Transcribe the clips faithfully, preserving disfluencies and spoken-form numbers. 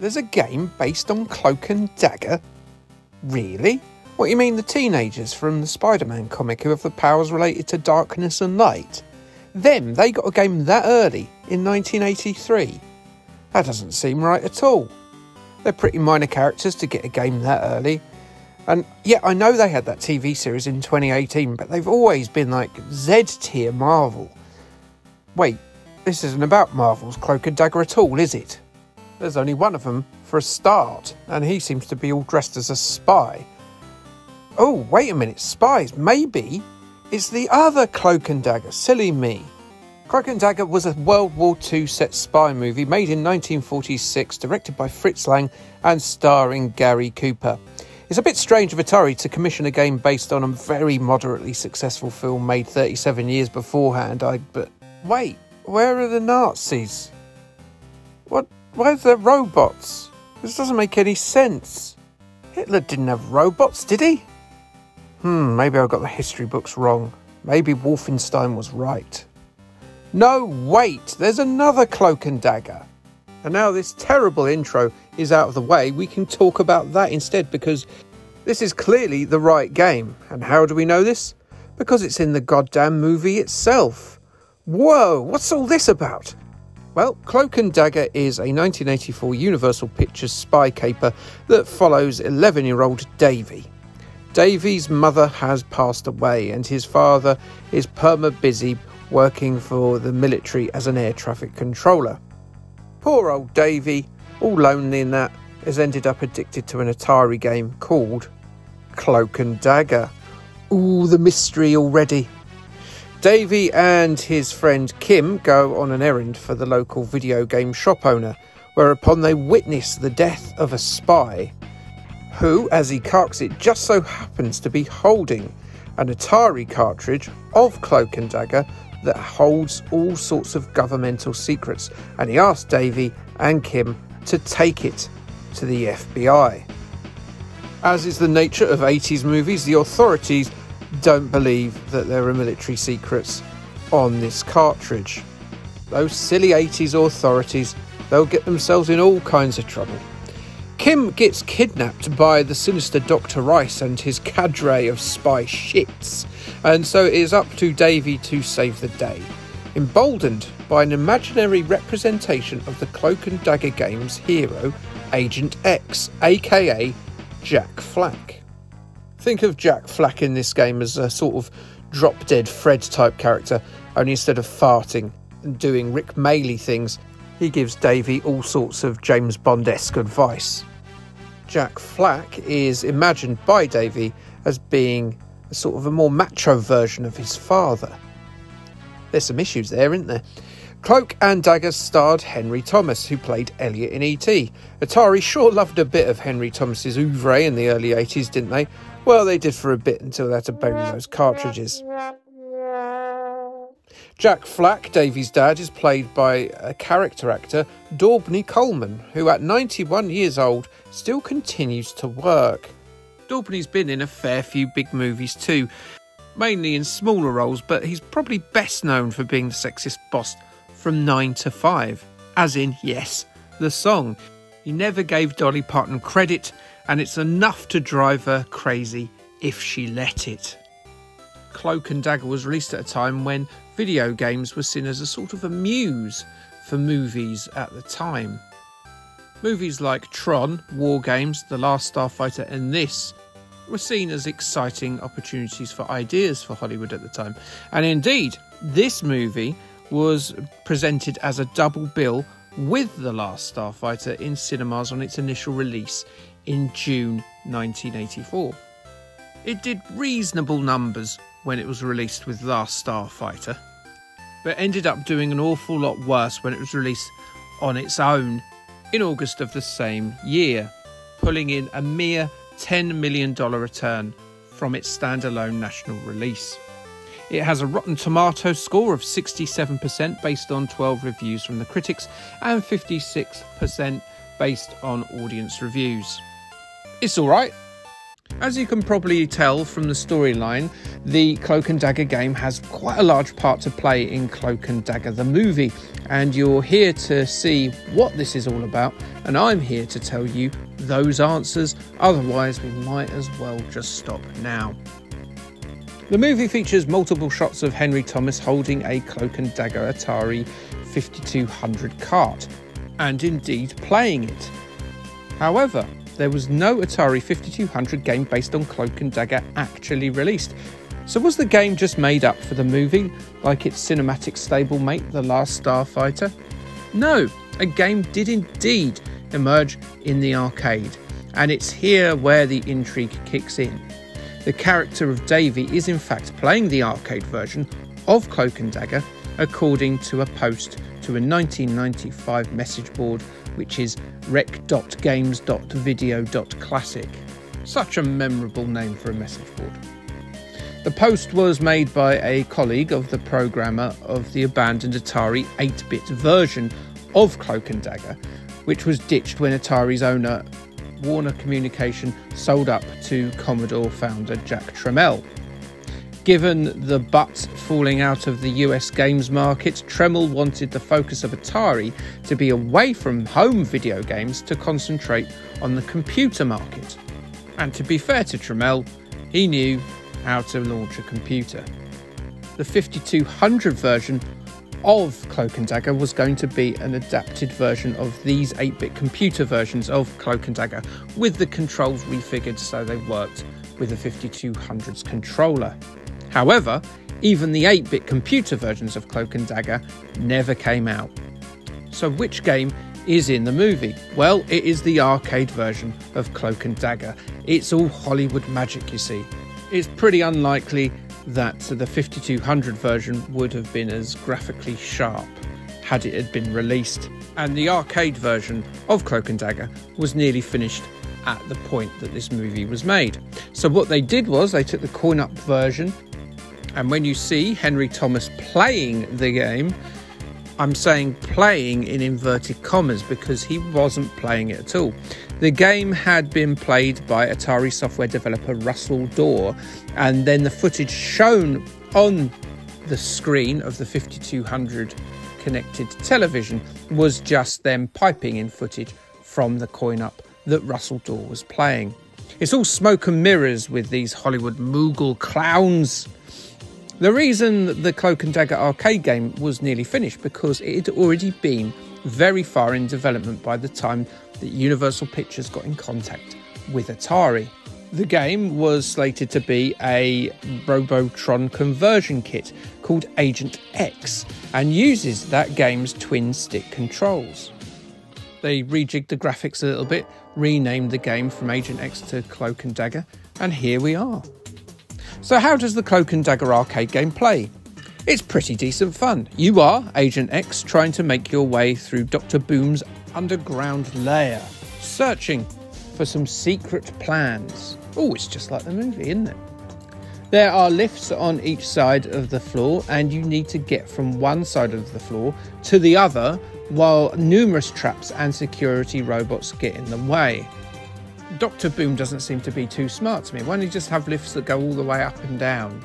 There's a game based on Cloak and Dagger? Really? What, you mean the teenagers from the Spider-Man comic who have the powers related to darkness and light? Them, they got a game that early, in nineteen eighty-three. That doesn't seem right at all. They're pretty minor characters to get a game that early. And yeah, I know they had that T V series in twenty eighteen, but they've always been like Z-tier Marvel. Wait, this isn't about Marvel's Cloak and Dagger at all, is it? There's only one of them, for a start, and he seems to be all dressed as a spy. Oh, wait a minute, spies, maybe. It's the other Cloak and Dagger, silly me. Cloak and Dagger was a World War Two set spy movie made in nineteen forty-six, directed by Fritz Lang and starring Gary Cooper. It's a bit strange of Atari to commission a game based on a very moderately successful film made thirty-seven years beforehand, I, but wait, where are the Nazis? What, where's the robots? This doesn't make any sense. Hitler didn't have robots, did he? Hmm, maybe I got the history books wrong. Maybe Wolfenstein was right. No, wait, there's another Cloak and Dagger. And now this terrible intro is out of the way, we can talk about that instead, because this is clearly the right game. And how do we know this? Because it's in the goddamn movie itself. Whoa, what's all this about? Well, Cloak and Dagger is a nineteen eighty-four Universal Pictures spy caper that follows eleven-year-old Davy. Davy's mother has passed away and his father is perma-busy working for the military as an air traffic controller. Poor old Davy, all lonely in that, has ended up addicted to an Atari game called Cloak and Dagger. Ooh, the mystery already. Davy and his friend Kim go on an errand for the local video game shop owner, whereupon they witness the death of a spy, who, as he carks it, just so happens to be holding an Atari cartridge of Cloak and Dagger that holds all sorts of governmental secrets, and he asks Davy and Kim to take it to the F B I. As is the nature of eighties movies, the authorities don't believe that there are military secrets on this cartridge. Those silly eighties authorities, they'll get themselves in all kinds of trouble. Kim gets kidnapped by the sinister Doctor Rice and his cadre of spy shits, and so it is up to Davy to save the day. Emboldened by an imaginary representation of the Cloak and Dagger game's hero, Agent X, aka Jack Flack. Think of Jack Flack in this game as a sort of drop-dead Fred type character, only instead of farting and doing Rick Maley things, he gives Davy all sorts of James Bond-esque advice. Jack Flack is imagined by Davy as being a sort of a more macho version of his father. There's some issues there, isn't there? Cloak and Dagger starred Henry Thomas, who played Elliot in E T Atari sure loved a bit of Henry Thomas's oeuvre in the early eighties, didn't they? Well, they did for a bit until they had to bury those cartridges. Jack Flack, Davy's dad, is played by a character actor, Dabney Coleman, who at ninety-one years old still continues to work. Dabney's been in a fair few big movies too, mainly in smaller roles, but he's probably best known for being the sexist boss from nine to five, as in, yes, the song. He never gave Dolly Parton credit, and it's enough to drive her crazy if she let it. Cloak and Dagger was released at a time when video games were seen as a sort of a muse for movies at the time. Movies like Tron, War Games, The Last Starfighter and this were seen as exciting opportunities for ideas for Hollywood at the time. And indeed, this movie was presented as a double bill with The Last Starfighter in cinemas on its initial release in June nineteen eighty-four. It did reasonable numbers when it was released with Last Starfighter, but ended up doing an awful lot worse when it was released on its own in August of the same year, pulling in a mere ten million dollars return from its standalone national release. It has a Rotten Tomatoes score of sixty-seven percent based on twelve reviews from the critics and fifty-six percent based on audience reviews. It's alright. As you can probably tell from the storyline, the Cloak and Dagger game has quite a large part to play in Cloak and Dagger the movie, and you're here to see what this is all about, and I'm here to tell you those answers, otherwise we might as well just stop now. The movie features multiple shots of Henry Thomas holding a Cloak and Dagger Atari fifty-two hundred cart, and indeed playing it. However, there was no Atari fifty-two hundred game based on Cloak and Dagger actually released. So was the game just made up for the movie, like its cinematic stablemate, The Last Starfighter? No, a game did indeed emerge in the arcade, and it's here where the intrigue kicks in. The character of Davy is in fact playing the arcade version of Cloak and Dagger, according to a post to a nineteen ninety-five message board, which is rec dot games dot video dot classic. Such a memorable name for a message board. The post was made by a colleague of the programmer of the abandoned Atari eight bit version of Cloak and Dagger, which was ditched when Atari's owner, Warner Communication, sold up to Commodore founder Jack Tremel. Given the butts falling out of the U S games market, Tremel wanted the focus of Atari to be away from home video games to concentrate on the computer market. And to be fair to Tremel, he knew how to launch a computer. The fifty-two hundred version of Cloak and Dagger was going to be an adapted version of these eight bit computer versions of Cloak and Dagger, with the controls refigured so they worked with the fifty-two hundred's controller. However, even the eight bit computer versions of Cloak and Dagger never came out. So which game is in the movie? Well, it is the arcade version of Cloak and Dagger. It's all Hollywood magic, you see. It's pretty unlikely that the fifty-two hundred version would have been as graphically sharp had it had been released, and the arcade version of Cloak and Dagger was nearly finished at the point that this movie was made. So what they did was they took the coin-up version. And when you see Henry Thomas playing the game, I'm saying playing in inverted commas because he wasn't playing it at all. The game had been played by Atari software developer Russell Dore, and then the footage shown on the screen of the fifty-two hundred connected television was just them piping in footage from the coin-up that Russell Dore was playing. It's all smoke and mirrors with these Hollywood Moogle clowns. The reason that the Cloak and Dagger arcade game was nearly finished because it had already been very far in development by the time that Universal Pictures got in contact with Atari. The game was slated to be a Robotron conversion kit called Agent X, and uses that game's twin stick controls. They rejigged the graphics a little bit, renamed the game from Agent X to Cloak and Dagger, and here we are. So how does the Cloak and Dagger arcade game play? It's pretty decent fun. You are Agent X trying to make your way through Doctor Boom's underground lair, searching for some secret plans. Oh, it's just like the movie, isn't it? There are lifts on each side of the floor, and you need to get from one side of the floor to the other, while numerous traps and security robots get in the way. Doctor Boom doesn't seem to be too smart to me. Why don't you just have lifts that go all the way up and down?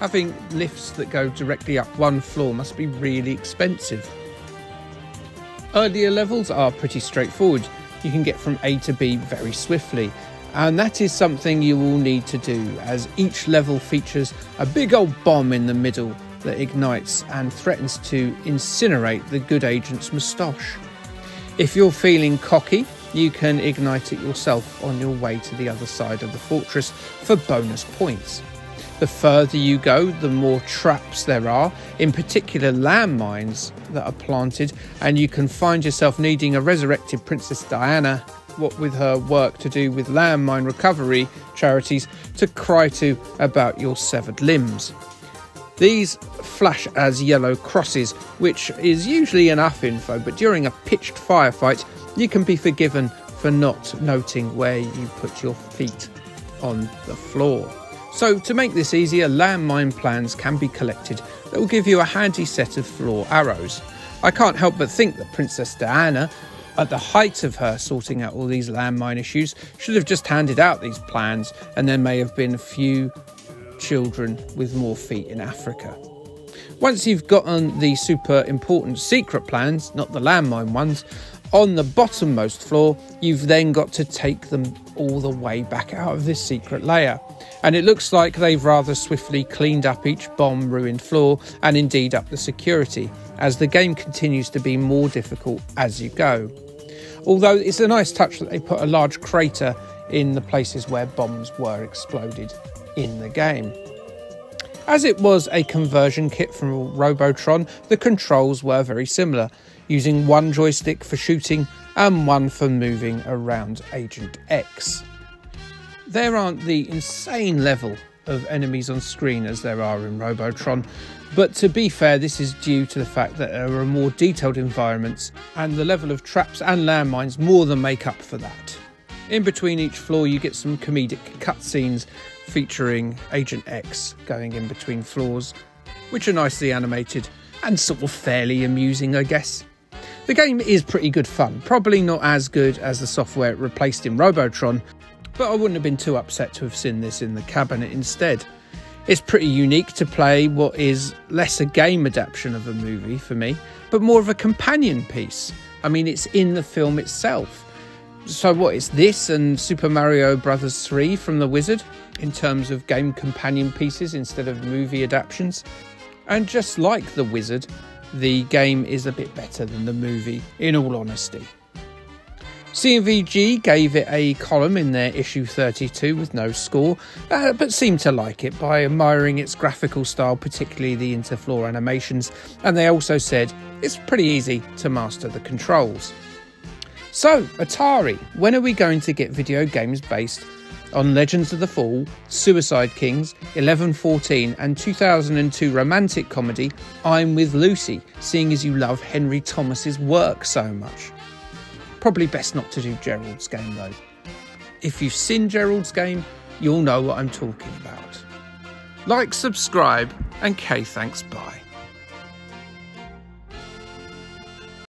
Having lifts that go directly up one floor must be really expensive. Earlier levels are pretty straightforward. You can get from A to B very swiftly, and that is something you will need to do, as each level features a big old bomb in the middle that ignites and threatens to incinerate the good agent's moustache. If you're feeling cocky, you can ignite it yourself on your way to the other side of the fortress for bonus points. The further you go, the more traps there are, in particular landmines that are planted, and you can find yourself needing a resurrected Princess Diana, what with her work to do with landmine recovery charities, to cry to about your severed limbs. These flash as yellow crosses, which is usually enough info, but during a pitched firefight, you can be forgiven for not noting where you put your feet on the floor. So to make this easier, landmine plans can be collected that will give you a handy set of floor arrows. I can't help but think that Princess Diana at the height of her sorting out all these landmine issues, should have just handed out these plans, and there may have been a few children with more feet in Africa. Once you've gotten the super important secret plans, not the landmine ones, on the bottommost floor, you've then got to take them all the way back out of this secret layer. And it looks like they've rather swiftly cleaned up each bomb ruined floor, and indeed up the security, as the game continues to be more difficult as you go. Although it's a nice touch that they put a large crater in the places where bombs were exploded in the game. As it was a conversion kit from Robotron, the controls were very similar, using one joystick for shooting and one for moving around Agent X. There aren't the insane level of enemies on screen as there are in Robotron, but to be fair, this is due to the fact that there are more detailed environments and the level of traps and landmines more than make up for that. In between each floor you get some comedic cutscenes featuring Agent X going in between floors, which are nicely animated and sort of fairly amusing, I guess. The game is pretty good fun, probably not as good as the software it replaced in Robotron, but I wouldn't have been too upset to have seen this in the cabinet instead. It's pretty unique to play what is less a game adaptation of a movie for me, but more of a companion piece. I mean, it's in the film itself. So what, it's this and Super Mario Brothers three from The Wizard in terms of game companion pieces instead of movie adaptations. And just like The Wizard, the game is a bit better than the movie, in all honesty. C V G gave it a column in their issue thirty-two with no score, uh, but seemed to like it by admiring its graphical style, particularly the interfloor animations, and they also said it's pretty easy to master the controls. So, Atari, when are we going to get video games based on Legends of the Fall, Suicide Kings, eleven fourteen and two thousand two romantic comedy I'm with Lucy, seeing as you love Henry Thomas's work so much? Probably best not to do Gerald's Game though. If you've seen Gerald's Game, you'll know what I'm talking about. Like, subscribe, and K thanks, bye.